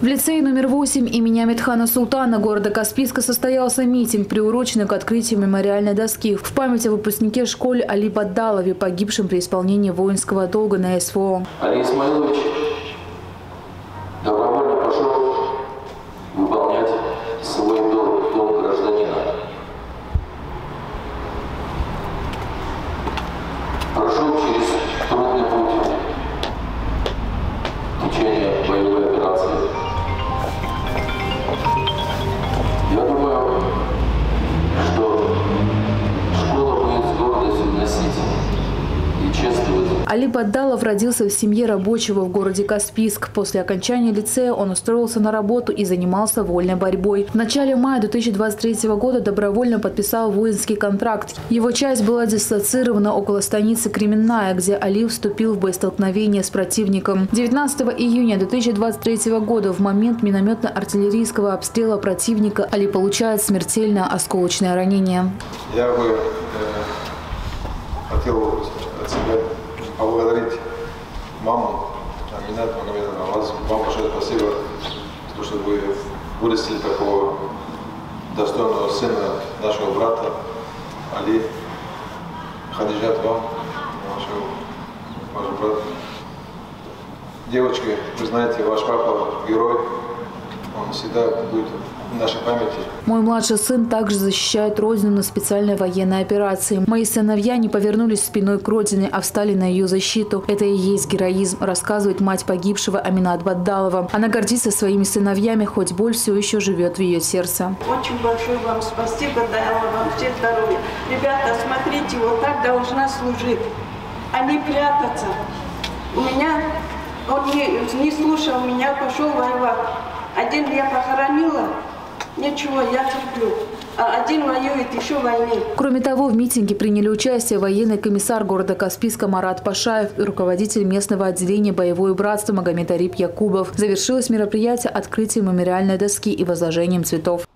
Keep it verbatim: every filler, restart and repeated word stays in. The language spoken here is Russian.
В лицее номер восемь имени Амет-хана Султана города Каспийска состоялся митинг, приуроченный к открытию мемориальной доски в память о выпускнике школы Али Батдалове, погибшем при исполнении воинского долга на эс вэ о. Али Исмаилович добровольно пошел выполнять свой долг, долг гражданина. Прошел через трудный путь в течение боевой операции. Али Батдалов родился в семье рабочего в городе Каспийск. После окончания лицея он устроился на работу и занимался вольной борьбой. В начале мая две тысячи двадцать третьего года добровольно подписал воинский контракт. Его часть была дислоцирована около станицы Кременная, где Али вступил в боестолкновение с противником. девятнадцатого июня две тысячи двадцать третьего года в момент минометно-артиллерийского обстрела противника Али получает смертельное осколочное ранение. Я бы э, хотел от себя поблагодарить маму Аминат Батдалова. Вам большое спасибо, что вы вырастили такого достойного сына нашего брата Али. Хадижат вам, ваш брат. Девочки, вы знаете, ваш папа герой. Он всегда будет в нашей памяти. Мой младший сын также защищает родину на специальной военной операции. Мои сыновья не повернулись спиной к родине, а встали на ее защиту. Это и есть героизм, рассказывает мать погибшего Аминат Батдалова. Она гордится своими сыновьями, хоть боль все еще живет в ее сердце. Очень большое вам спасибо, дала вам все здоровье. Ребята, смотрите, вот так должна служить, а не прятаться. У меня, он не, не слушал меня, пошел воевать. Один я похоронила, ничего, я терплю. А один воюет еще войны. Кроме того, в митинге приняли участие военный комиссар города Каспийска Марат Пашаев и руководитель местного отделения «Боевое братство» Магомед Ариб Якубов. Завершилось мероприятие открытием мемориальной доски и возложением цветов.